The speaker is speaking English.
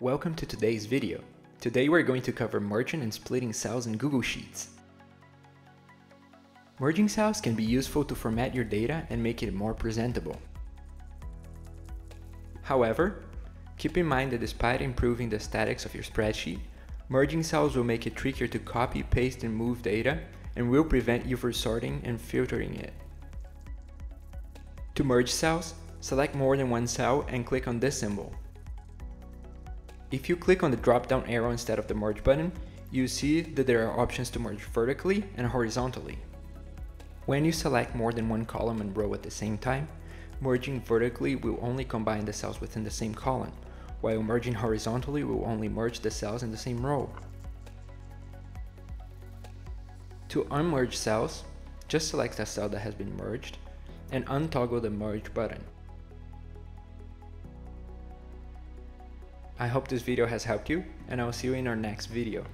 Welcome to today's video. Today we're going to cover merging and splitting cells in Google Sheets. Merging cells can be useful to format your data and make it more presentable. However, keep in mind that despite improving the statics of your spreadsheet, merging cells will make it trickier to copy, paste and move data and will prevent you from sorting and filtering it. To merge cells, select more than one cell and click on this symbol. If you click on the drop-down arrow instead of the merge button, you see that there are options to merge vertically and horizontally. When you select more than one column and row at the same time, merging vertically will only combine the cells within the same column, while merging horizontally will only merge the cells in the same row. To unmerge cells, just select a cell that has been merged and untoggle the merge button. I hope this video has helped you, and I will see you in our next video.